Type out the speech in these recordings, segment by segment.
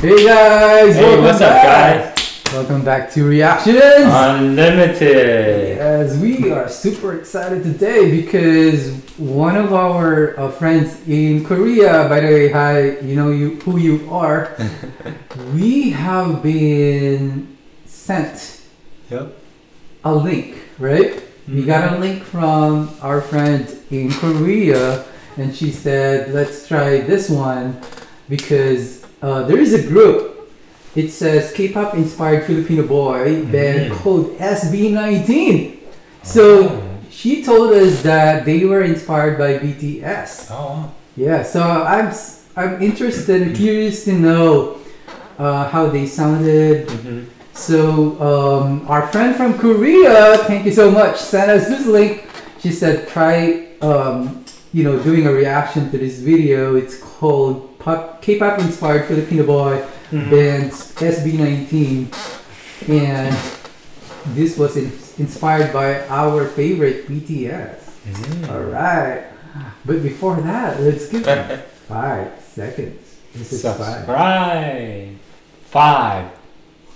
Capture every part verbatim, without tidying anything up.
Hey guys, hey, welcome what's back. up guys? Welcome back to Reactions Unlimited. As we are super excited today because one of our uh, friends in Korea, by the way, hi, you know you who you are. We have been sent yep. a link, right? Mm-hmm. We got a link from our friend in Korea and she said, let's try this one because Uh, there is a group. It says K-pop inspired Filipino boy band mm-hmm. called S B nineteen. So oh. she told us that they were inspired by B T S. Oh. Yeah. So I'm I'm interested, and curious to know uh, how they sounded. Mm-hmm. So um, our friend from Korea, thank you so much. Sent us this link. She said try um, you know doing a reaction to this video. It's called K-pop inspired Filipino boy mm-hmm. band S B nineteen, and this was inspired by our favorite B T S. Mm. All right, but before that, let's give it five seconds. This is subscribe. Five, five,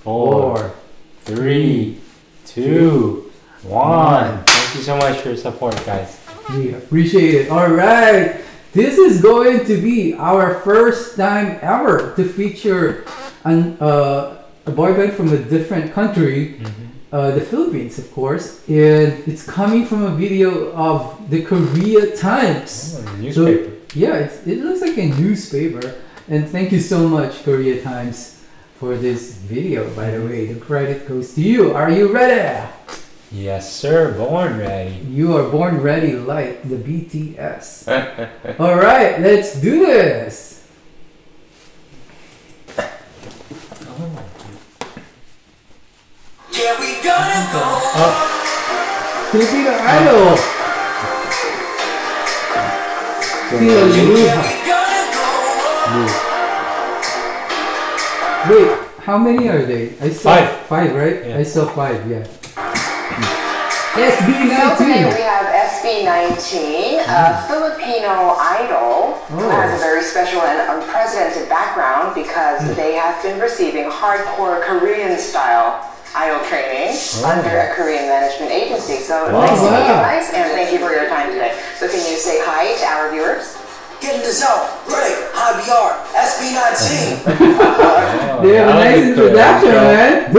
four, four three, two, two, one. Thank you so much for your support, guys. We appreciate it. All right. This is going to be our first time ever to feature an, uh, a boy band from a different country, mm-hmm. uh, the Philippines, of course, and it's coming from a video of the Korea Times. Oh, a newspaper. So, yeah, it's, it looks like a newspaper. And thank you so much, Korea Times, for this video. By the way, the credit goes to you. Are you ready? Yes, sir. Born ready. You are born ready like the B T S. All right, let's do this. Oh. Yeah, we gotta go. Filipino Idol. Yeah, wait, how many are they? I saw five. Five, right? Yeah. I saw five. Yeah. S B nineteen. So today we have S B nineteen, a Filipino idol who oh. has a very special and unprecedented background because mm. they have been receiving hardcore Korean-style idol training oh. under a Korean management agency. So wow. nice to meet you guys, and thank you for your time today. So can you say hi to our viewers? Get in the zone, right? Hi, B R, S B nineteen. oh, they have a nice introduction, man.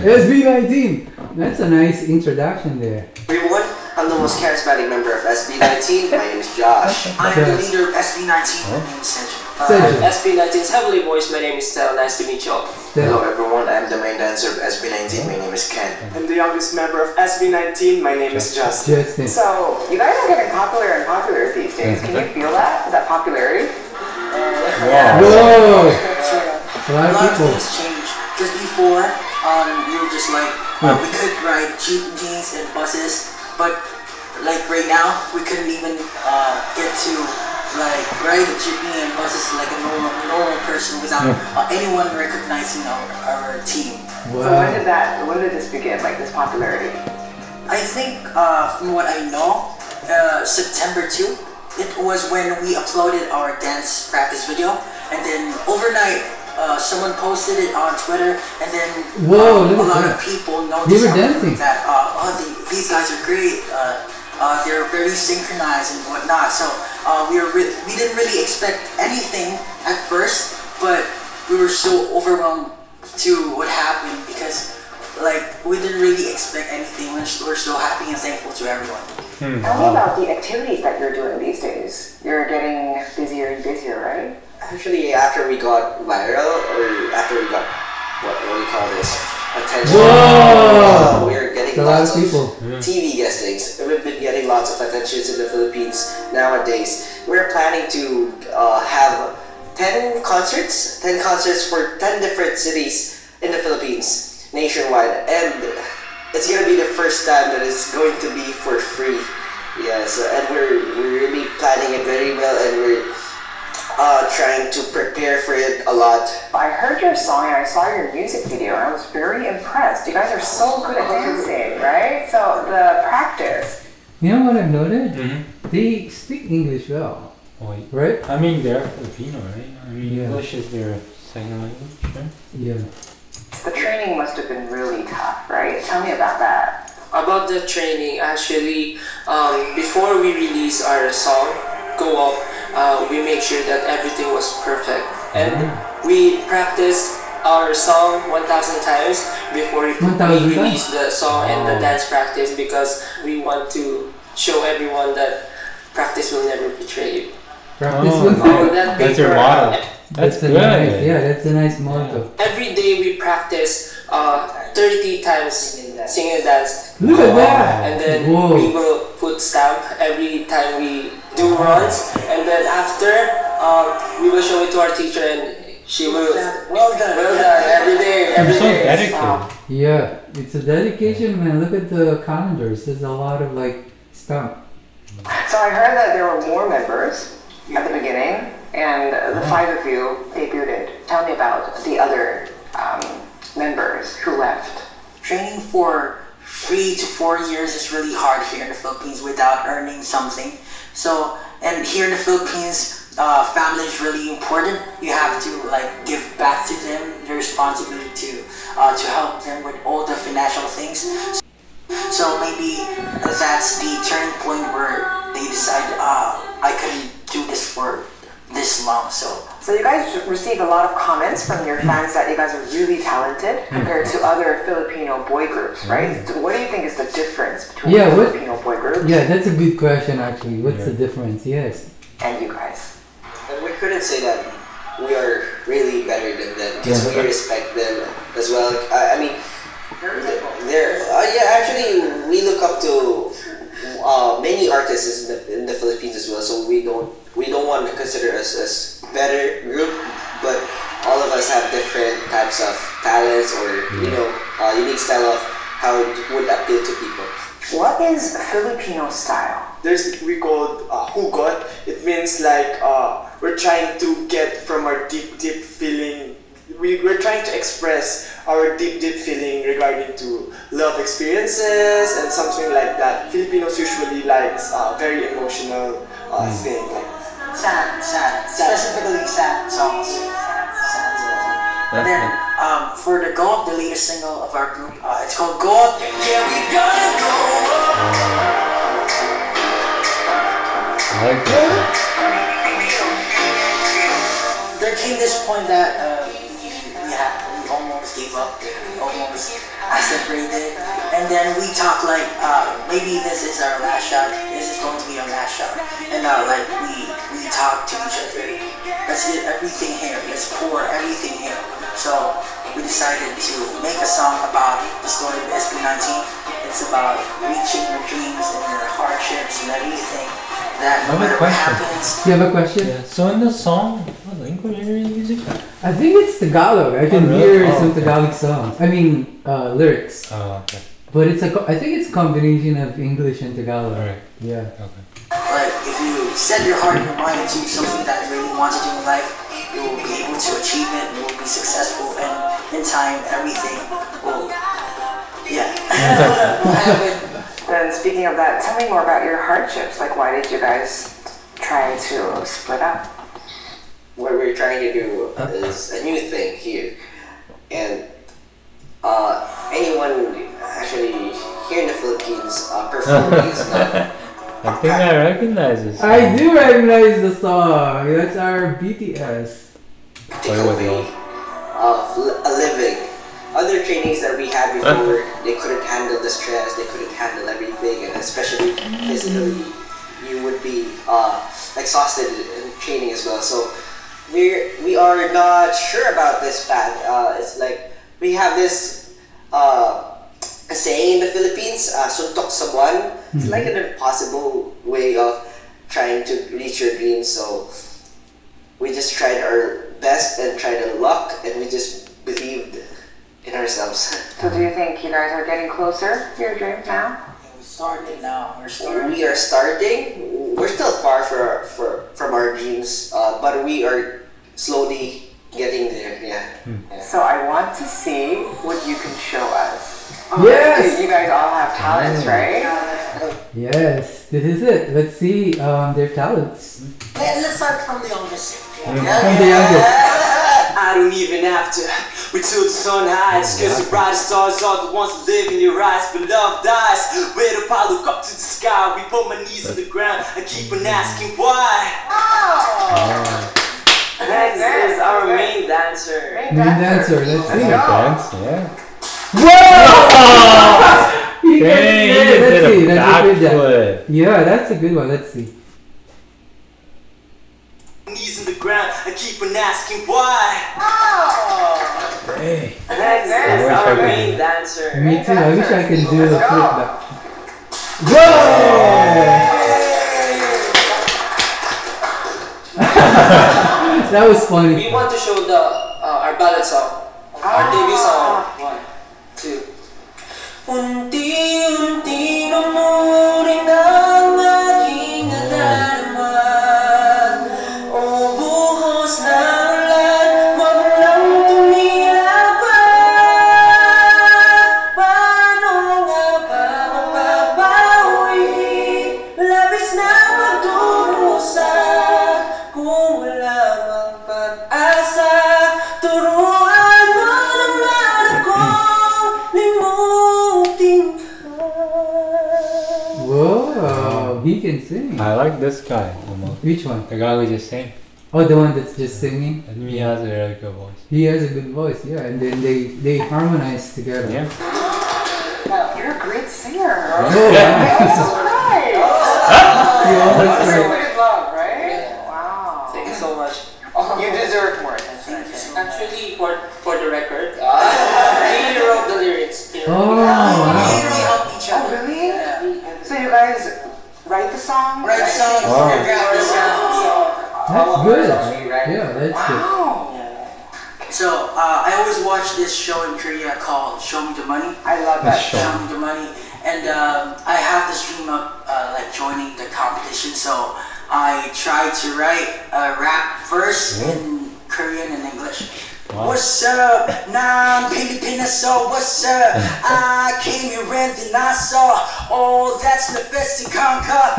S B nineteen. That's a nice introduction there. Hey everyone, I'm the most charismatic member of S B nineteen. My name is Josh. I am the leader of S B nineteen. My name is Sanjay. Uh, S B nineteen's heavily voiced. My name is Stel. Nice to meet you all. Hello everyone, I'm the main dancer of S B nineteen. My name is Ken. I'm the youngest member of S B nineteen. My name is Justin. Justin. So, you guys are getting popular and popular these days. Can you feel that? That popularity? Uh, yeah. Whoa! A lot, a lot of things change. Just before, um, you were just like, Uh, we could ride cheap jeans and buses, but like right now, we couldn't even uh, get to like ride a jeepney and buses like a normal, normal person without uh, anyone recognizing our, our team. Wow. So when did that? When did this begin? Like this popularity? I think uh, from what I know, uh, September second, it was when we uploaded our dance practice video, and then overnight. Uh, someone posted it on Twitter, and then Whoa, um, a lot that. of people noticed that uh, oh, the, these guys are great. Uh, uh, they're very synchronized and whatnot. So uh, we were re we didn't really expect anything at first, but we were so overwhelmed to what happened because like we didn't really expect anything. We're, we're so happy and thankful to everyone. Hmm. Tell me about the activities that you're doing these days. You're getting busier and busier, right? Actually, after we got viral, or after we got, what, what do you call this, attention, uh, we were getting a lots lot of, of people. T V guestings. We've been getting lots of attention in the Philippines nowadays. We're planning to uh, have ten concerts for ten different cities in the Philippines, nationwide. And it's going to be the first time that it's going to be for free. Yeah, so, and we're, we're really planning it very well, and we're Uh, trying to prepare for it a lot. I heard your song and I saw your music video and I was very impressed. You guys are so good at dancing, right? So the practice. You know what I've noted? Mm-hmm. They speak English well, right? I mean, they're Filipino, right? I mean, yeah. English is their Sign language, sure. Yeah. The training must have been really tough, right? Tell me about that. About the training, actually, um, before we release our song, go up, uh, we make sure that everything was perfect. And mm-hmm. we practice our song one thousand times before we release the song oh. and the dance practice, because we want to show everyone that practice will never betray you. Practice oh. will oh, that That's your motto. That's, that's a good. Nice, yeah, that's a nice motto. Every day we practice uh, thirty times sing and dance. Look at that! And then Whoa. we will put stamp every time we do runs. And then after, uh, we will show it to our teacher and she will, well done, well done, every day, every You're so day. Dedicated. Wow. Yeah, it's a dedication, man. Look at the calendars. There's a lot of like stuff. So I heard that there were more members at the beginning, and the five of you debuted. Tell me about the other um, members who left. Training for three to four years is really hard here in the Philippines without earning something. So, and here in the Philippines, Uh, family is really important. You have to like give back to them the responsibility to uh, to help them with all the financial things. So maybe that's the turning point where they decide, uh, I couldn't do this for this long. So so you guys receive a lot of comments from your fans that you guys are really talented compared to other Filipino boy groups, right? So what do you think is the difference between yeah, the Filipino boy groups? Yeah, that's a good question actually. What's yeah. the difference? Yes. And you guys. We couldn't say that we are really better than them, because yeah. we respect them as well. I, I mean, they're uh, yeah. Actually, we look up to uh, many artists in the, in the Philippines as well. So we don't we don't want to consider us as better group, but all of us have different types of talents or you know uh, unique style of how it would appeal to people. What is Filipino style? There's we call uh, hugot. It means like uh, we're trying to get from our deep, deep feeling. We, we're trying to express our deep, deep feeling regarding to love experiences and something like that. Filipinos usually likes uh, very emotional uh, thing like sad, sad, sad, specifically sad songs. Sad, sad, sad. And then um, for the Go Up, the latest single of our group, uh, it's called Go Up. Yeah, we gotta go up. I like that. There came this point that uh, we, yeah, we almost gave up, we almost separated, and then we talked like, uh, maybe this is our last shot, this is going to be our last shot, and uh, like we, we talked to each other, let's get everything here, let's pour everything here. So we decided to make a song about the story of S B nineteen, it's about reaching your dreams and your hardships and everything. That no matter what happens. Do you have a question? Yeah. So in the song, what language are you using? I think it's Tagalog. I can oh, really? hear oh, some okay. Tagalog songs. I mean, uh, lyrics. Oh, okay. But it's a, I think it's a combination of English and Tagalog. All right. Yeah. Okay. But if you set your heart and your mind into something that you really want to do in life, you will be able to achieve it, you will be successful, and in time, everything will, yeah, will happen. Then speaking of that, tell me more about your hardships. Like, why did you guys try to split up? What we're trying to do is a new thing here, and uh, anyone actually here in the Philippines uh, performing is not. I think I recognize this song. I do recognize the song. That's our B T S. Particularly of a living. Other trainings that we had before, they couldn't handle the stress, they couldn't handle everything, and especially physically, you would be uh, exhausted in training as well. So we're, we are not sure about this path. Uh, it's like, we have this uh, saying in the Philippines, uh, suntok sa buwan. It's like an impossible way of trying to reach your dreams. So we just tried our best and tried our luck, and we just believed in ourselves. So do you think you guys are getting closer to your dream now? We're starting now. We're starting. We are starting. We're still far for, for, from our dreams, uh, but we are slowly getting there. Yeah. Hmm. yeah. So I want to see what you can show us. Oh, yes. You guys all have talents, right? Yes. This is it. Let's see um, their talents. Let's start from the youngest. Yeah. From the youngest. I don't even have to. We took the sun high, cause the bright stars are the ones that live in your eyes. But love dies with a pile look up to the sky. We put my knees on the ground and keep on asking why. Oh. Oh. Next is our main dancer. Main dancer, let's see. Dance, yeah. Whoa! He did a backflip. Yeah, that's a good one. Let's see. Knees in the ground, I keep on asking why. Oh! Hey. That's our main dancer. Me too, I wish I could do the flip back. Whoa! That was funny. We want to show the uh, our ballad song, our T V song. One, two. Unti, unti, lumuring ang naging nadarama. He can sing. I like this guy. Almost. Which one? The guy who just sang. Oh, the one that's just singing? And he has a really good voice. He has a good voice, yeah. And then they, they harmonize together. Yeah. Well, you're a great singer. Oh, yeah. I almost cried. Oh. You almost cried. So much love, right? Yeah. Wow. Thank you so much. Oh, you deserve more. That's Thank you so Actually, for, for the record, he wrote the lyrics. He wrote oh, wow. We really helped each other. Oh, really? Yeah. So you guys... Write the song? Write the song. Wow. That's good. Yeah, that's wow. good. Yeah. So, uh, I always watch this show in Korea called Show Me the Money. I love that. Show Me the Money. And um, I have this dream of uh, like joining the competition. So, I try to write a rap verse yeah. in Korean and English. Wow. What's up? Nah, I'm Filipina, so what's up? I came here and then I saw. Oh, that's the best in Concord. Oh,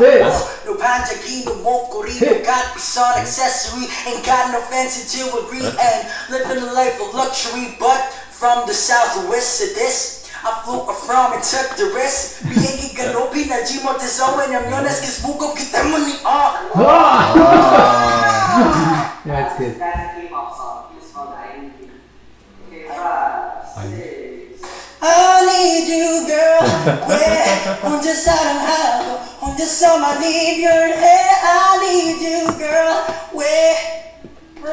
no panjaki, no mokori, no got-pisan accessory. Ain't got no fancy jewelry and living a life of luxury. But from the southwest to this, I flew from and took the risk. Biengi ganobi na jimo teso and I'm known as kisbuko kitemuni. Oh, that's good. That's a K-pop song. I need you, girl. Yeah, I'm just out of hell. I'm just on my need your head. I need you, girl. Where? I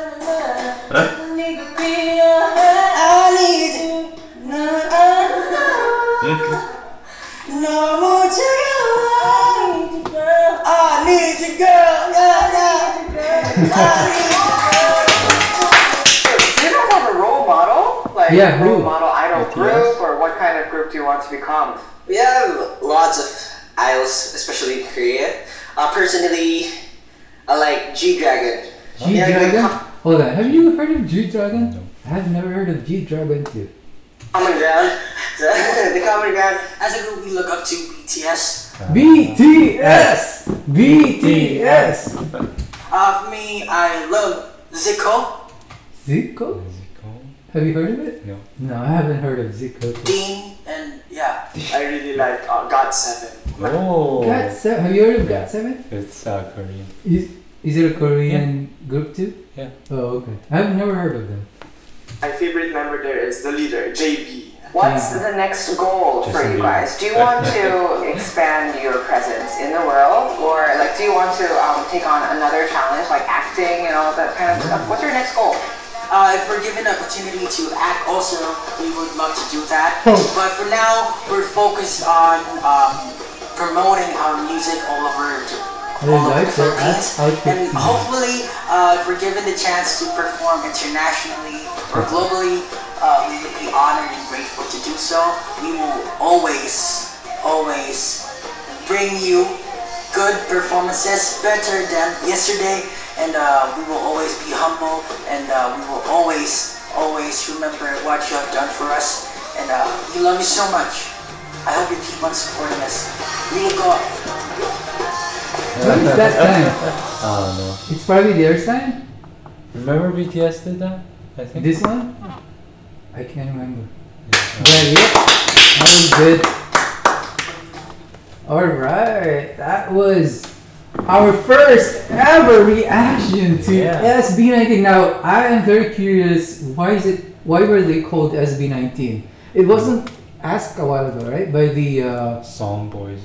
need to be your head. I need you. No, no, no more chicken. I need you, girl. I need you, girl. I need you. Like yeah, role group. Model idol group yes. or what kind of group do you want to become? We have lots of idols, especially in Korea. Uh, personally, I like G-Dragon. G-Dragon? Hold on, have you heard of G-Dragon? No. I've never heard of G-Dragon too. Common Ground. The Common Ground. As a group, we look up to B T S. Uh, B T S! B T S! Uh, for me, I love Zico. Zico? Have you heard of it? No. No, I haven't heard of Zico. Dean and yeah, I really like uh, GOT seven. Oh. GOT seven. Have you heard of GOT seven? It's uh, Korean. Is is it a Korean yeah. group too? Yeah. Oh, okay. I've never heard of them. My favorite member there is the leader, J B. What's yeah. the next goal Just for you guys? Do you want to expand your presence in the world, or like do you want to um, take on another challenge like acting and all that kind of stuff? What's your next goal? Uh, if we're given the opportunity to act also, we would love to do that. But for now, we're focused on um, promoting our music all over the Philippines. And hopefully, uh, if we're given the chance to perform internationally or globally, uh, we would be honored and grateful to do so. We will always, always bring you good performances, better than yesterday. And uh, we will always be humble, and uh, we will always, always remember what you have done for us. And uh, we love you so much. I hope you keep on supporting us. We will go up. What is that sign? I don't know. It's probably their sign? Remember B T S did that? I think. This one? I can't remember. Yeah. Well, yes, that was good. Alright, that was our first ever reaction to yeah. S B nineteen. Now, I am very curious, why is it? Why were they called S B nineteen? It wasn't asked a while ago, right? By the... Uh, Song Boys.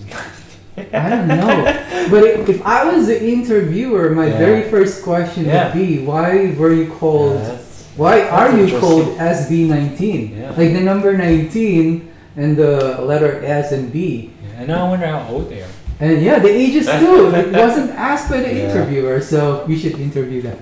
I don't know. But if, if I was the interviewer, my yeah. very first question yeah. would be, why were you called... Yeah, that's, why that's are you called S B nineteen? Yeah. Like the number nineteen and the letter S and B. Yeah, and now I wonder how old they are. And yeah, the ages too. It wasn't asked by the yeah. interviewer, so we should interview them.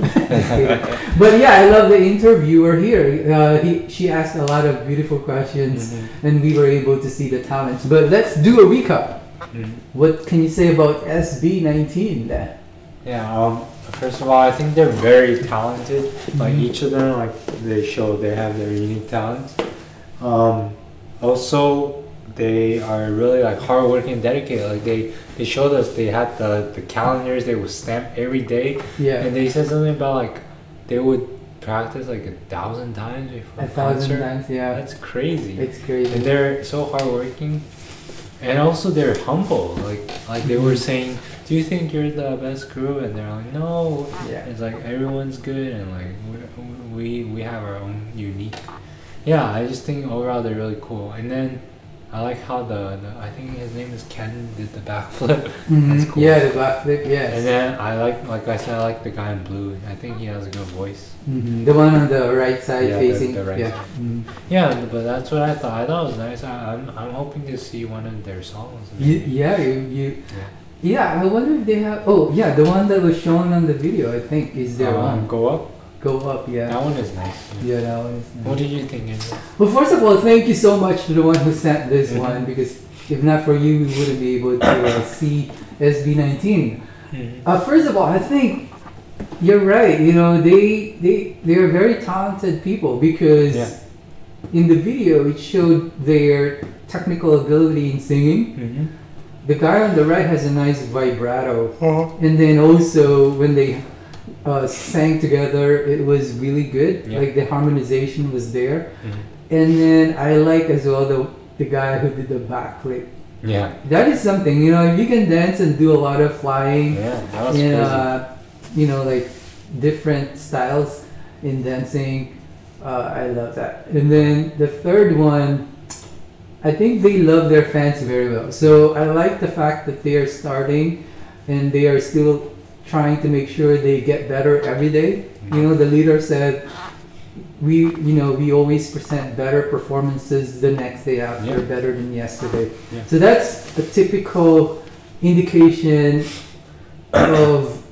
But yeah, I love the interviewer here. Uh, he, she asked a lot of beautiful questions, mm-hmm. and we were able to see the talents. But let's do a recap. Mm-hmm. What can you say about S B nineteen then? Yeah, um, first of all, I think they're very talented. Mm-hmm. Like each of them, like they show they have their unique talents. Um, also, they are really like hardworking and dedicated. Like they, they showed us they had the, the calendars they would stamp every day. Yeah. And they said something about like they would practice like a thousand times before a thousand concert. times, yeah. That's crazy. It's crazy. And they're so hardworking. And also they're humble. Like like they were saying, do you think you're the best crew? And they're like, no. Yeah. It's like everyone's good and like we we have our own unique. Yeah, I just think overall they're really cool. And then I like how the, the I think his name is Ken did the backflip. Mm-hmm. That's cool. Yeah, the backflip. Yes. And then I like, like I said, I like the guy in blue. I think he has a good voice. Mm-hmm. The one on the right side yeah, facing. The, the right yeah. Side. Mm-hmm. Yeah, but that's what I thought. I thought it was nice. I, I'm I'm hoping to see one of their songs. You, yeah, you, you yeah. yeah. I wonder if they have. Oh yeah, the one that was shown on the video, I think, is their um, one. Go Up. Go Up, yeah. That one is nice. Yeah, yeah that one is nice. What did you think, Angel? Well, first of all, thank you so much to the one who sent this mm-hmm. one, because if not for you, we wouldn't be able to uh, see S B nineteen. Mm-hmm. Uh, first of all, I think you're right. You know, they they they are very talented people because yeah. in the video it showed their technical ability in singing. Mm-hmm. The guy on the right has a nice vibrato, uh-huh. and then also when they Uh, sang together, it was really good. Yeah. Like the harmonization was there, mm-hmm. and then I like as well the the guy who did the backflip. Yeah, that is something. You know, you can dance and do a lot of flying. Yeah, that was and, crazy. Uh, you know, like different styles in dancing. Uh, I love that. And then the third one, I think they love their fans very well. So I like the fact that they are starting, and they are still trying to make sure they get better every day. You know, the leader said, we, you know, we always present better performances the next day after, yeah. better than yesterday. Yeah. So that's a typical indication of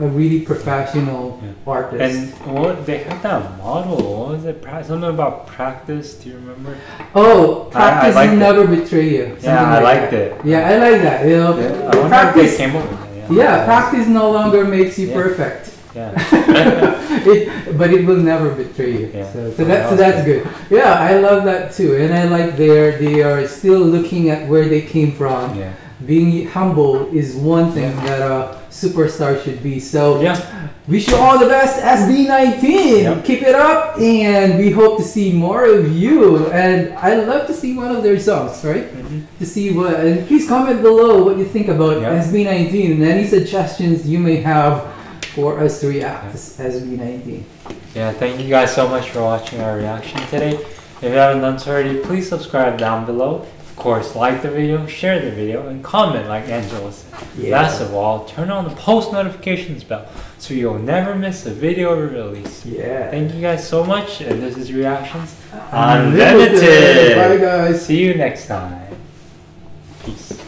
a really professional yeah. artist. And what, they had that model, what was it, something about practice, do you remember? Oh, practice will never betray you. Yeah, I like liked that. it. Yeah, I like that. You know, yeah. I practice, they came up with it. Yeah, practice no longer makes you yeah. perfect. Yeah. it, but it will never betray you. Yeah. So, so, that, so that's good. Yeah, I love that too. And I like their, they are still looking at where they came from. Yeah. Being humble is one thing yeah. that a superstar should be. So yeah. wish you all the best, S B nineteen. Yep. Keep it up, and we hope to see more of you. And I'd love to see one of their songs, right? Mm-hmm. To see what. And please comment below what you think about yep. S B nineteen and any suggestions you may have for us to react yep. to S B nineteen. Yeah, thank you guys so much for watching our reaction today. If you haven't done so already, please subscribe down below. Of course, like the video, share the video, and comment like Angela said. Yeah. Last of all, turn on the post notifications bell so you'll never miss a video release. Yeah. Thank you guys so much, and this is Reactions Unlimited. Unlimited. Bye guys. See you next time. Peace.